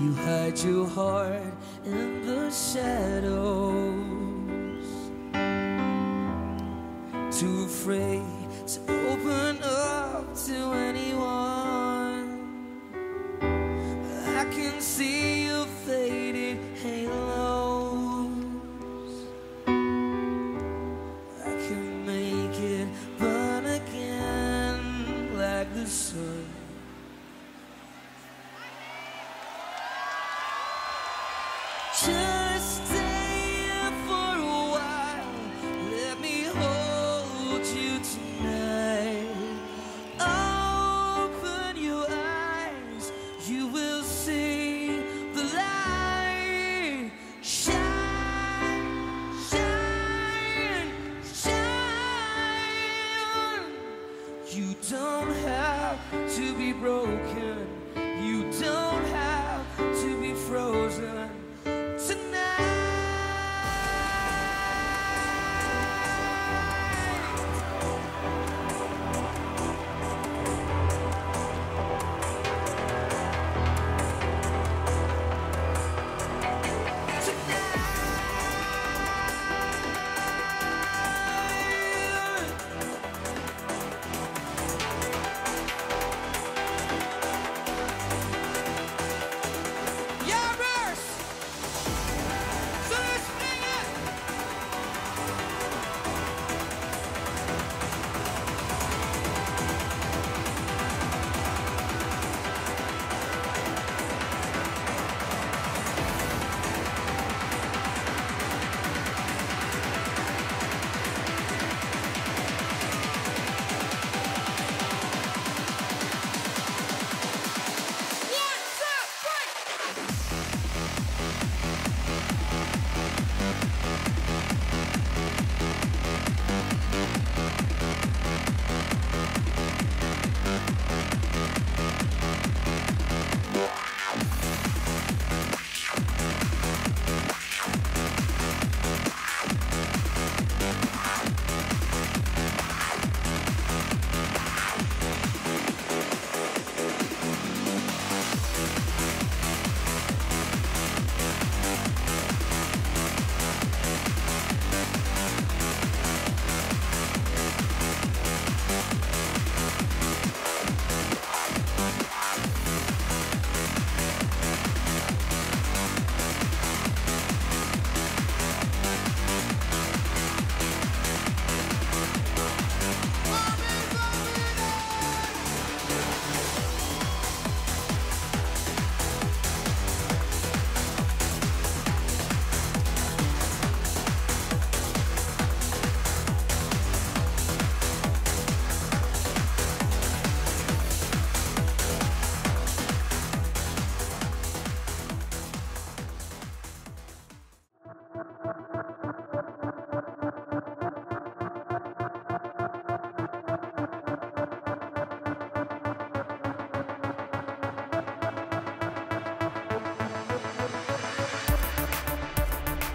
You hide your heart in the shadows, too afraid to open up to anyone. I can see your faded halos. I can make it burn again like the sun. Just stay here for a while. Let me hold you tonight. Open your eyes, you will see the light. Shine, shine, shine. You don't have to be broken. You don't have to be frozen.